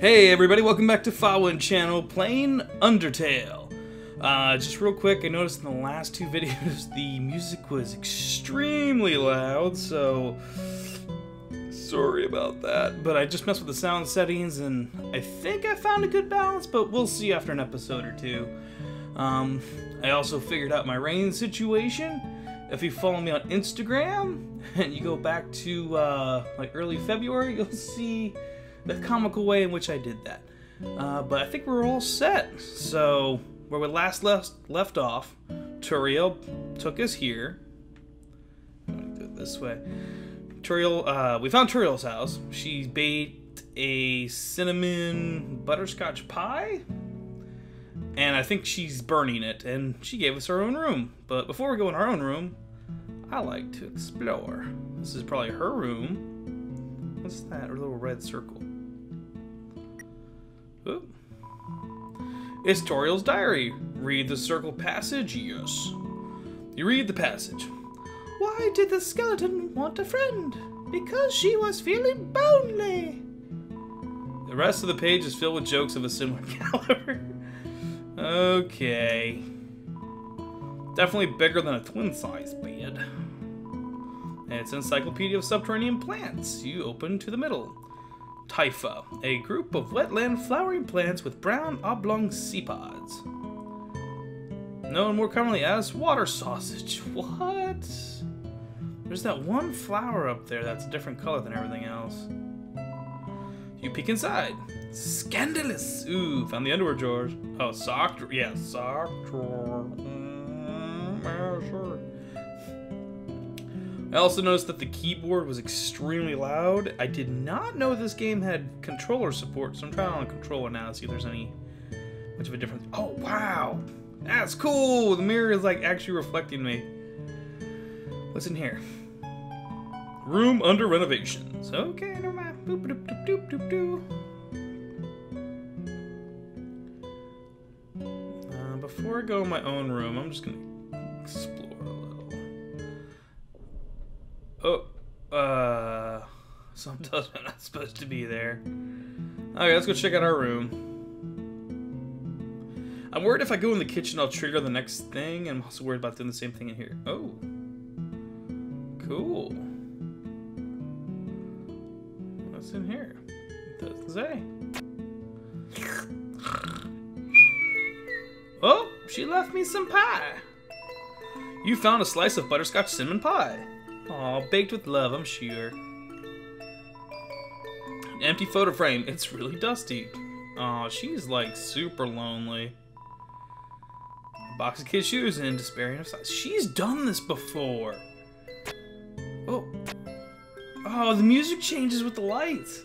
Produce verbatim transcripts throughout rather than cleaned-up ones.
Hey everybody, welcome back to Fawin channel, playing Undertale. Uh, just real quick, I noticed in the last two videos the music was extremely loud, so sorry about that. But I just messed with the sound settings, and I think I found a good balance, but we'll see after an episode or two. Um, I also figured out my rain situation. If you follow me on Instagram, and you go back to uh, like early February, you'll see the comical way in which I did that. Uh, but I think we're all set. So, where we last left, left off, Toriel took us here. Let me do it this way. Toriel, uh, we found Toriel's house. She baked a cinnamon butterscotch pie. And I think she's burning it. And she gave us her own room. But before we go in our own room, I like to explore. This is probably her room. What's that? Her little red circle. Ooh. It's Toriel's diary. Read the circle passage? Yes. You read the passage. Why did the skeleton want a friend? Because she was feeling lonely. The rest of the page is filled with jokes of a similar caliber. Okay. Definitely bigger than a twin-sized bed. And it's an encyclopedia of subterranean plants. You open to the middle. Typha, a group of wetland flowering plants with brown oblong seed pods, known more commonly as water sausage. What? There's that one flower up there that's a different color than everything else. You peek inside. Scandalous! Ooh, found the underwear drawers. Oh, sock drawer. Yeah, sock drawer. Mm, yeah, sure. I also noticed that the keyboard was extremely loud. I did not know this game had controller support, so I'm trying on a controller now to see if there's any much of a difference. Oh, wow! That's cool! The mirror is, like, actually reflecting me. What's in here? Room under renovations. Okay, never mind. Boop, doop, doop, doop, doop, doop. Before I go in my own room, I'm just gonna explore a little. Oh, uh, something tells me I'm not supposed to be there. Okay, let's go check out our room. I'm worried if I go in the kitchen, I'll trigger the next thing, and I'm also worried about doing the same thing in here. Oh, cool. What's in here? It doesn't say. Oh, she left me some pie. You found a slice of butterscotch cinnamon pie. Aw, baked with love, I'm sure. An empty photo frame. It's really dusty. Aw, she's like super lonely. A box of kids' shoes and in despair of size. She's done this before. Oh. Oh, the music changes with the lights.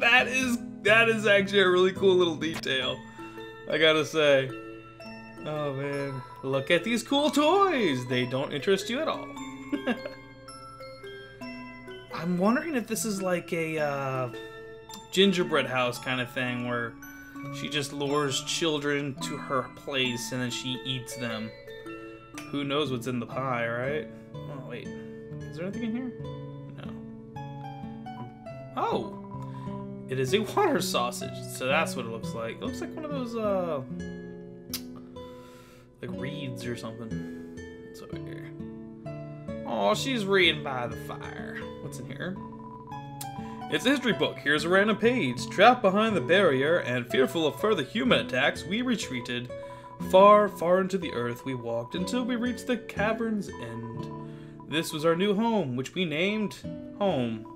That is cool. That is actually a really cool little detail, I gotta say. Oh man. Look at these cool toys! They don't interest you at all. I'm wondering if this is like a uh, gingerbread house kind of thing where she just lures children to her place and then she eats them. Who knows what's in the pie, right? Oh, wait. Is there anything in here? No. Oh! It is a water sausage, so that's what it looks like. It looks like one of those, uh, like reeds or something. It's over here. Oh, she's reading by the fire. What's in here? It's a history book. Here's a random page. Trapped behind the barrier and fearful of further human attacks, we retreated. Far, far into the earth we walked until we reached the cavern's end. This was our new home, which we named Home.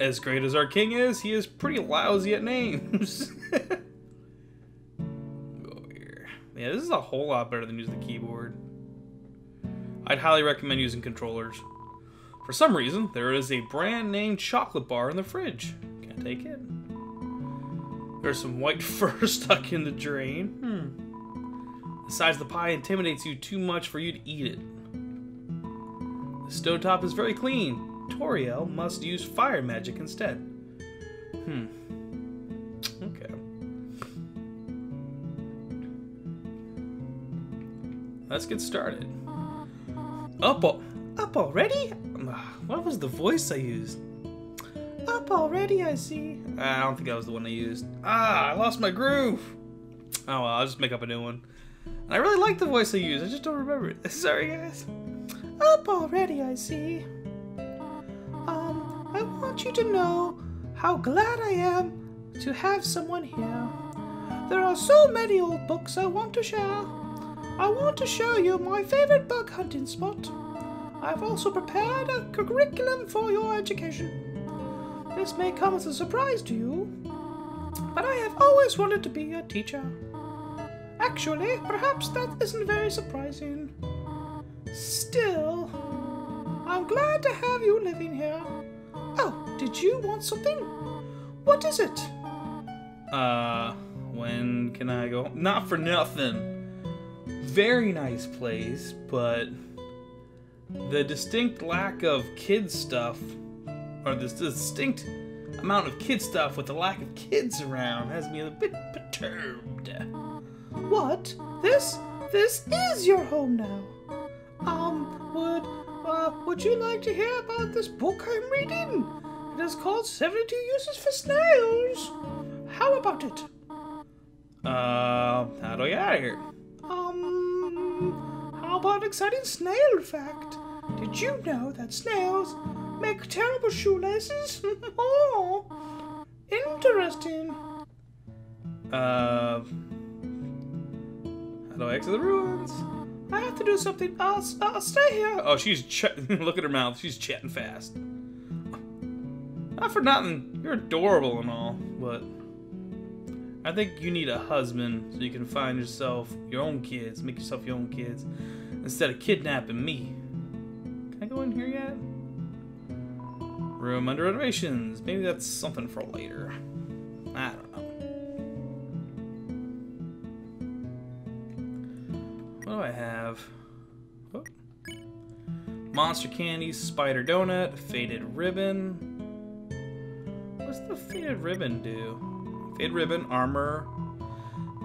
As great as our king is, he is pretty lousy at names. Go here. Yeah, this is a whole lot better than using the keyboard. I'd highly recommend using controllers. For some reason, there is a brand name chocolate bar in the fridge. Can't take it. There's some white fur stuck in the drain. Hmm. The size of the pie intimidates you too much for you to eat it. The stove top is very clean. Toriel must use fire magic instead. Hmm. Okay. Let's get started. Up, up already? What was the voice I used? Up already, I see. I don't think that was the one I used. Ah, I lost my groove. Oh well, I'll just make up a new one. And I really like the voice I used, I just don't remember it. Sorry guys. Up already, I see. Um, I want you to know how glad I am to have someone here. There are so many old books I want to share. I want to show you my favorite bug hunting spot. I've also prepared a curriculum for your education. This may come as a surprise to you, but I have always wanted to be a teacher. Actually, perhaps that isn't very surprising. Still, I'm glad to have you living here. Oh, did you want something? What is it? Uh, when can I go? Not for nothing. Very nice place, but the distinct lack of kid stuff, or this distinct amount of kid stuff with the lack of kids around, has me a bit perturbed. What? This? This is your home now. Um, would, uh, would you like to hear about this book I'm reading? It is called seventy-two Uses for Snails. How about it? Uh, how do I get out of here? Um, how about an exciting snail fact? Did you know that snails make terrible shoelaces? Oh, interesting. Uh, how do I exit the ruins? I have to do something else. I'll stay here. Oh, she's ch look at her mouth. She's chatting fast. Not for nothing. You're adorable and all, but I think you need a husband so you can find yourself your own kids, make yourself your own kids, instead of kidnapping me. Can I go in here yet? Room under renovations. Maybe that's something for later. I don't know. What do I have? Oh. Monster candies, spider donut, faded ribbon. What's the faded ribbon do? Faded ribbon, armor.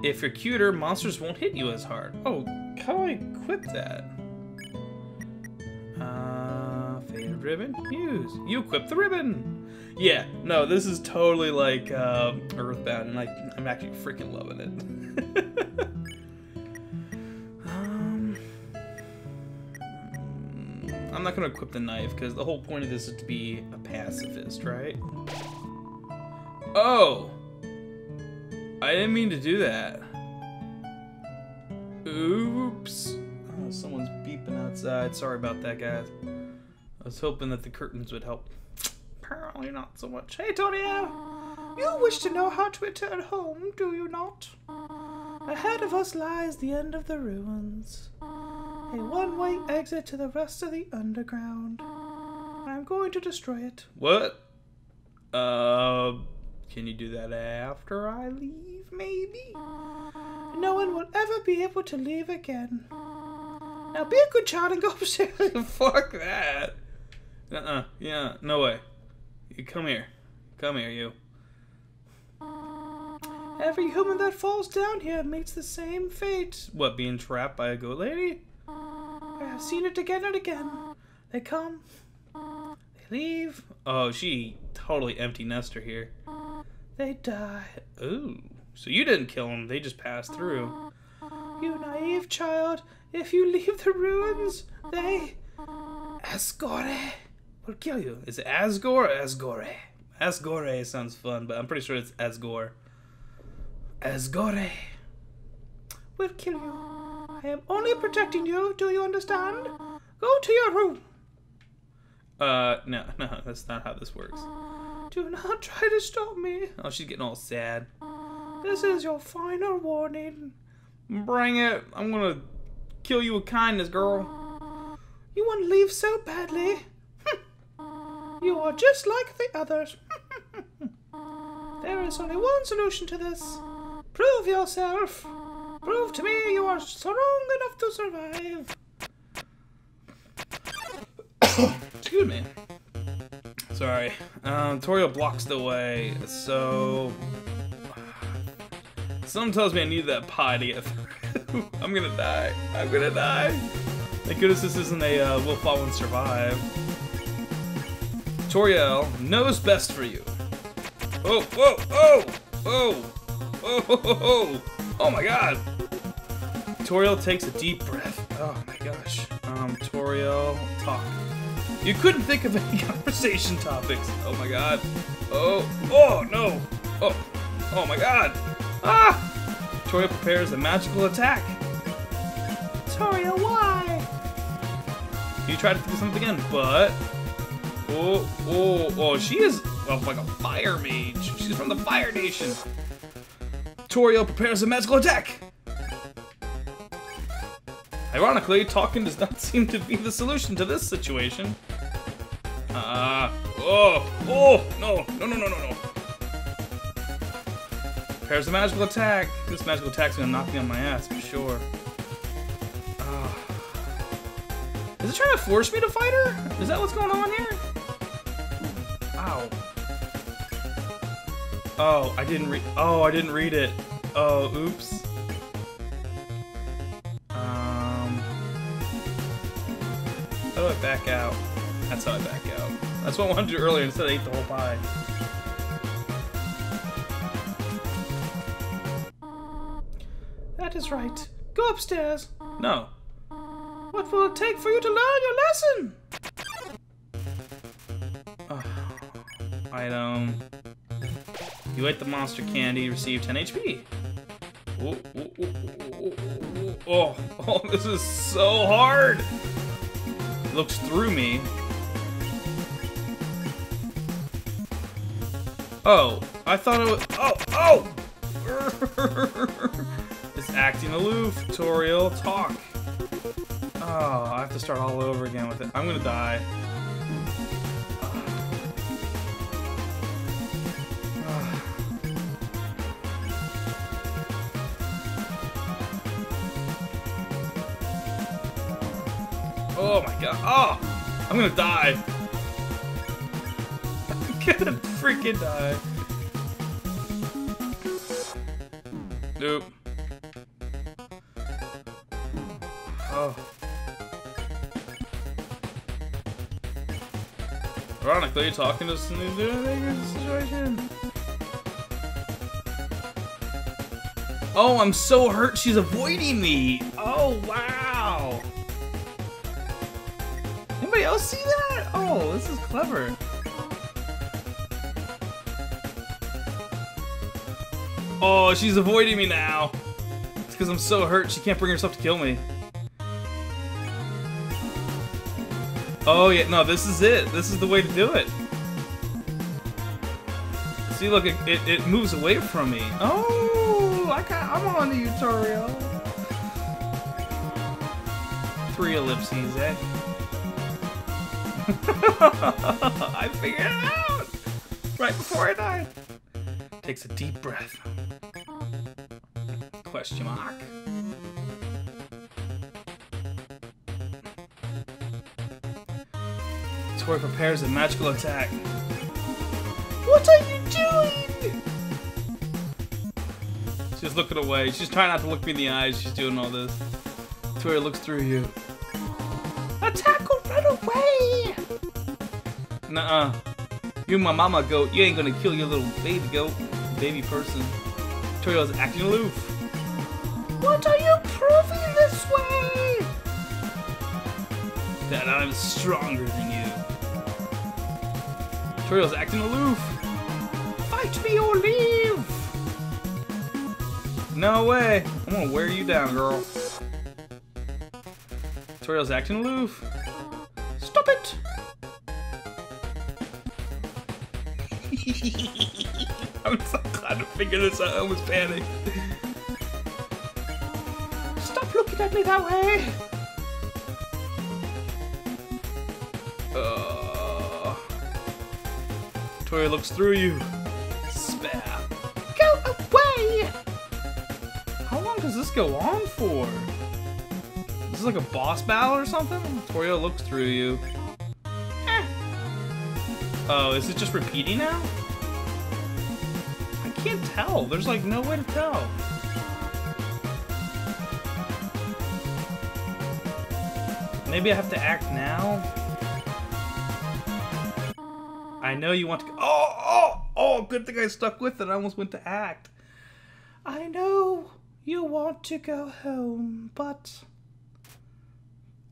If you're cuter, monsters won't hit you as hard. Oh, how do I equip that? Uh, faded ribbon, use. You equip the ribbon. Yeah, no, this is totally like uh, Earthbound, and I, I'm actually freaking loving it. I'm not gonna equip the knife because the whole point of this is to be a pacifist, right? Oh! I didn't mean to do that. Oops. Oh, someone's beeping outside. Sorry about that, guys. I was hoping that the curtains would help. Apparently not so much. Hey, Toriel! You wish to know how to return home, do you not? Ahead of us lies the end of the ruins. A one-way exit to the rest of the underground. I'm going to destroy it. What? Uh, can you do that after I leave, maybe? No one will ever be able to leave again. Now be a good child and go upstairs. Fuck that. Uh-uh. Yeah, no way. You come here. Come here, you. Every human that falls down here meets the same fate. What, being trapped by a goat lady? I have seen it again and again. They come, they leave. Oh, she totally empty nester here. They die. Ooh, so you didn't kill them, they just passed through. You naive child, if you leave the ruins, they... Asgore will kill you. Is it Asgore or Asgore? Asgore sounds fun, but I'm pretty sure it's Asgore. Asgore will kill you. I am only protecting you, do you understand? Go to your room. Uh, no, no, that's not how this works. Do not try to stop me. Oh, she's getting all sad. This is your final warning. Bring it. I'm gonna kill you with kindness, girl. You want to leave so badly. You are just like the others. There is only one solution to this. Prove yourself. Prove to me you are strong enough to survive. Excuse me. Sorry. Um, Toriel blocks the way, so... Something tells me I need that pie to get through. I'm gonna die. I'm gonna die. Thank goodness this isn't a uh, Will Fawin Survive. Toriel knows best for you. Oh, whoa, oh, oh, oh, oh, oh, oh, oh my god. Toriel takes a deep breath. Oh my gosh. Um, Toriel, talk. You couldn't think of any conversation topics. Oh my god. Oh, oh no. Oh, oh my god. Ah! Toriel prepares a magical attack. Toriel, why? You try to do something again, but... Oh, oh, oh, she is oh, like a fire mage. She's from the Fire Nation. Toriel prepares a magical attack. Ironically, talking does not seem to be the solution to this situation. Ah, uh, oh, oh, no, no, no, no, no, no. Prepares a magical attack. This magical attack's gonna knock me on my ass, for sure. Oh. Is it trying to force me to fight her? Is that what's going on here? Ow. Oh, I didn't read. Oh, I didn't read it. Oh, oops. Um. How do I back out? That's how I back out. That's what I wanted to do earlier. Instead, I ate the whole pie. That is right. Go upstairs. No. What will it take for you to learn your lesson? Oh. Item. You ate the monster candy, received ten H P. Oh, oh, oh, oh, oh, oh, oh, oh, this is so hard! Looks through me. Oh, I thought it was. Oh, oh! It's acting aloof, Toriel. Talk. Oh, I have to start all over again with it. I'm gonna die. Oh my god. Oh! I'm gonna die. I'm gonna freaking die. Nope. Oh. Ironically, talking to some new situation. Oh, I'm so hurt she's avoiding me. Oh, wow. Anybody else see that? Oh, this is clever. Oh, she's avoiding me now. It's because I'm so hurt she can't bring herself to kill me. Oh yeah, no, this is it. This is the way to do it. See, look, it, it, it moves away from me. Oh, I got, I'm on to you, Toriel. Three ellipses, eh? I figured it out! Right before I died. Takes a deep breath. Question mark. Toriel prepares a magical attack. What are you doing? She's looking away. She's trying not to look me in the eyes. She's doing all this. Toriel looks through you. Attack or run away! Nuh-uh. You my mama goat. You ain't gonna kill your little baby goat. Baby person. Toriel's acting aloof. What are you proving this way? That I'm stronger than you. Toriel's acting aloof. Fight me or leave. No way. I'm gonna wear you down, girl. Toriel's acting aloof. Stop it. I'm so glad to figure this out. I almost panicked. Stop looking at me that way. Uh. Toriel looks through you. Spare. Go away! How long does this go on for? Is this like a boss battle or something? Toriel looks through you. Eh. Oh, is it just repeating now? I can't tell. There's like no way to tell. Maybe I have to act now? I know you want to. Go oh, oh, oh! Good thing I stuck with it. I almost went to act. I know you want to go home, but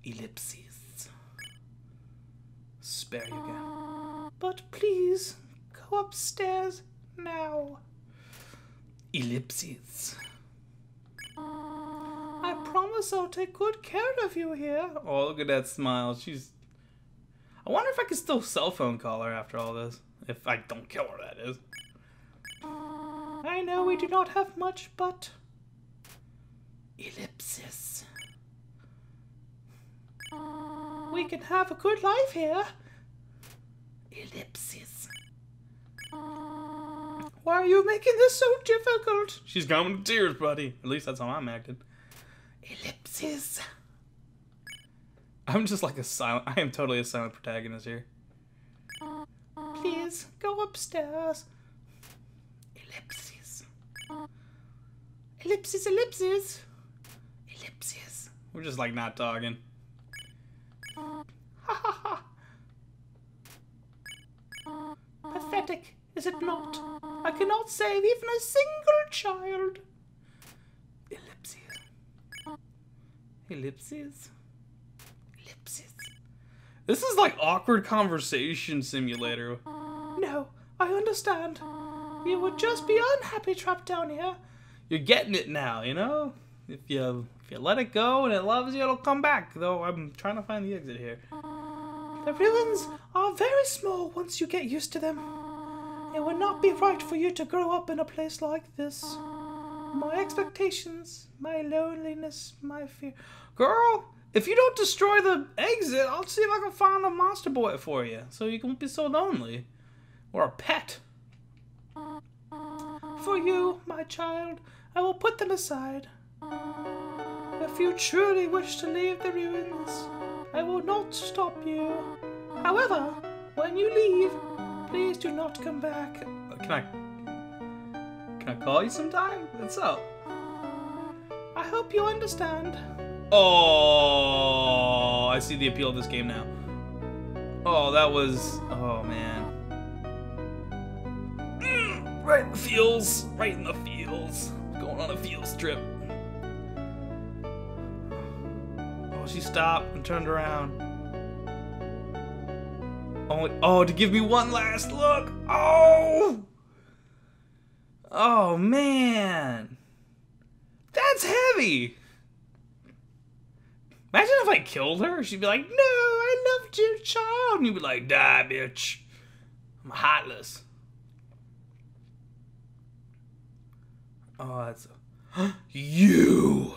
ellipses. Spare you again. But please go upstairs now. Ellipses. I promise I'll take good care of you here. Oh, look at that smile. She's. I wonder if I can still cell phone call her after all this. If I don't kill her, that is. I know we do not have much, but... ellipsis. We can have a good life here. Ellipsis. Why are you making this so difficult? She's gone with tears, buddy. At least that's how I'm acting. Ellipsis. I'm just like a silent... I am totally a silent protagonist here. Please, go upstairs. Ellipses. Ellipses, ellipses. Ellipses. We're just like not talking. Ha ha ha. Pathetic, is it not? I cannot save even a single child. Ellipses. Ellipses. This is like awkward conversation simulator. No, I understand. You would just be unhappy trapped down here. You're getting it now, you know? If you if you let it go and it loves you, it'll come back. Though I'm trying to find the exit here. The ruins are very small once you get used to them. It would not be right for you to grow up in a place like this. My expectations, my loneliness, my fear. Girl! If you don't destroy the exit, I'll see if I can find a monster boy for you, so you won't be so lonely. Or a pet. For you, my child, I will put them aside. If you truly wish to leave the ruins, I will not stop you. However, when you leave, please do not come back. Can I... Can I call you sometime? What's up? I hope you understand. Oh, I see the appeal of this game now. Oh, that was... Oh, man. Mm, right in the feels. Right in the feels. Going on a feels trip. Oh, she stopped and turned around. Oh, oh, to give me one last look. Oh! Oh, man. That's heavy. Imagine if I killed her. She'd be like, no, I loved you, child. And you'd be like, die, bitch. I'm heartless. Oh, that's... A... you!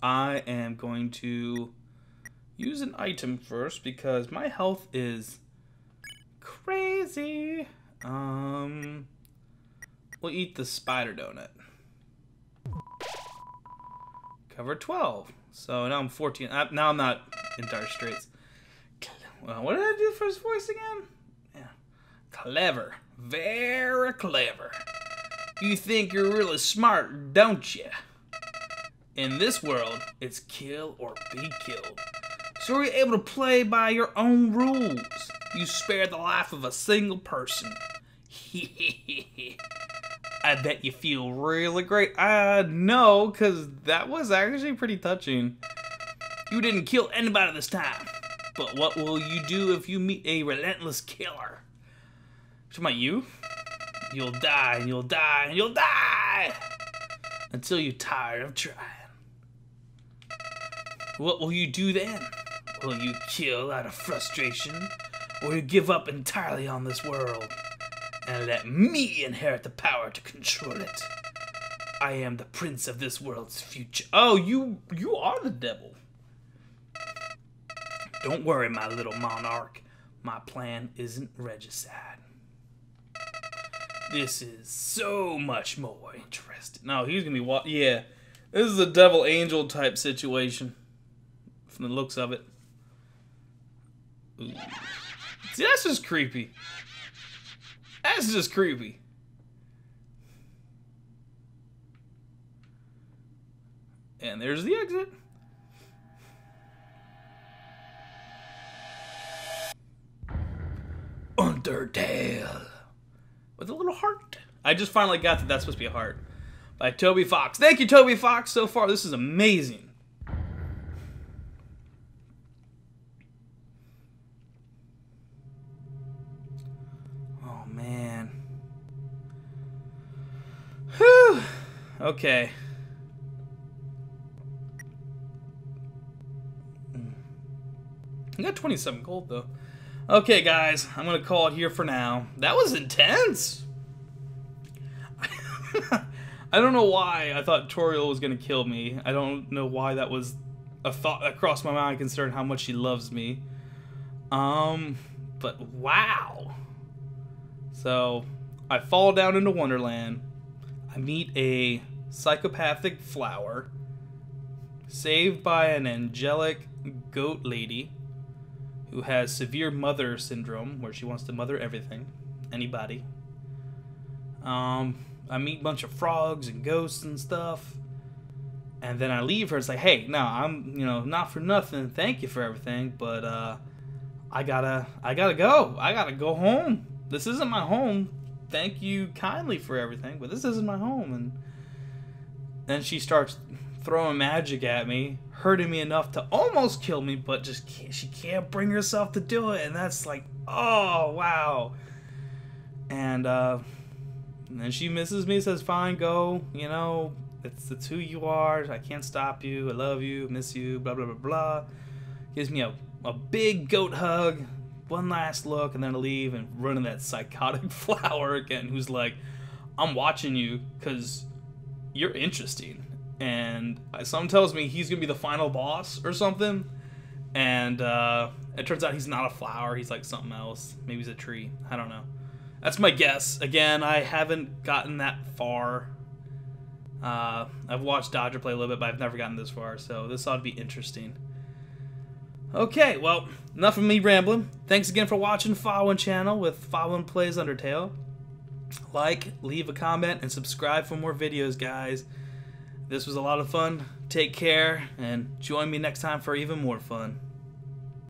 I am going to use an item first because my health is crazy. Um, we'll eat the spider donut. Cover twelve. So now I'm fourteen. I, now I'm not in dire straits. Well, what did I do for his voice again? Yeah. Clever. Very clever. You think you're really smart, don't you? In this world, it's kill or be killed. So you're able to play by your own rules. You spared the life of a single person. I bet you feel really great. Uh, no, because that was actually pretty touching. You didn't kill anybody this time. But what will you do if you meet a relentless killer? Which am I, you? You'll die, and you'll die, and you'll die! Until you're tired of trying. What will you do then? Will you kill out of frustration? Or you give up entirely on this world? And let me inherit the power to control it. I am the prince of this world's future. Oh, you you are the devil. Don't worry, my little monarch. My plan isn't regicide. This is so much more interesting. No, he's going to be... Wa yeah, this is a devil angel type situation. From the looks of it. Ooh. See, that's just creepy. That's just creepy. And there's the exit. Undertale. With a little heart. I just finally got that that's supposed to be a heart. By Toby Fox. Thank you, Toby Fox. So far, this is amazing. Oh, man. Whew. Okay. I got twenty-seven gold, though. Okay, guys. I'm going to call it here for now. That was intense. I don't know why I thought Toriel was going to kill me. I don't know why that was a thought that crossed my mind concerning how much she loves me. Um, but wow. So, I fall down into Wonderland. I meet a psychopathic flower. Saved by an angelic goat lady. Who has severe mother syndrome, where she wants to mother everything. Anybody. Um... I meet a bunch of frogs and ghosts and stuff. And then I leave her. It's like, hey, no, I'm, you know, not for nothing. Thank you for everything. But, uh, I gotta, I gotta go. I gotta go home. This isn't my home. Thank you kindly for everything. But this isn't my home. And then she starts throwing magic at me. Hurting me enough to almost kill me. But just can't, she can't bring herself to do it. And that's like, oh, wow. And, uh... And then she misses me, says, fine, go, you know, it's, it's who you are, I can't stop you, I love you, miss you, blah, blah, blah, blah. Gives me a, a big goat hug, one last look, and then I leave and run into that psychotic flower again, who's like, I'm watching you because you're interesting. And something tells me he's going to be the final boss or something. And uh, it turns out he's not a flower, he's like something else. Maybe he's a tree, I don't know. That's my guess. Again, I haven't gotten that far. Uh, I've watched Dodger play a little bit, but I've never gotten this far, so this ought to be interesting. Okay, well, enough of me rambling. Thanks again for watching Fawin Channel with Fawin Plays Undertale. Like, leave a comment, and subscribe for more videos, guys. This was a lot of fun. Take care, and join me next time for even more fun.